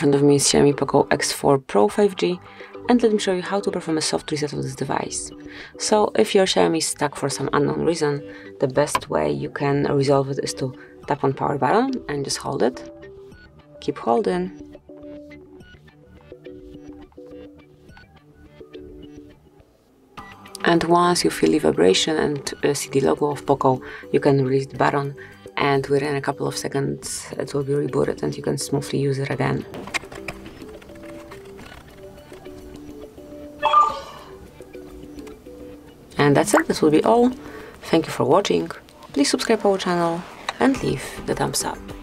front of me is Xiaomi Poco X4 Pro 5G, and let me show you how to perform a soft reset of this device. So if your Xiaomi is stuck for some unknown reason, the best way you can resolve it is to tap on power button and just hold it. Keep holding. And once you feel the vibration and see the logo of Poco, you can release the button, and within a couple of seconds it will be rebooted and you can smoothly use it again. And that's it, this will be all. Thank you for watching, please subscribe our channel and leave the thumbs up.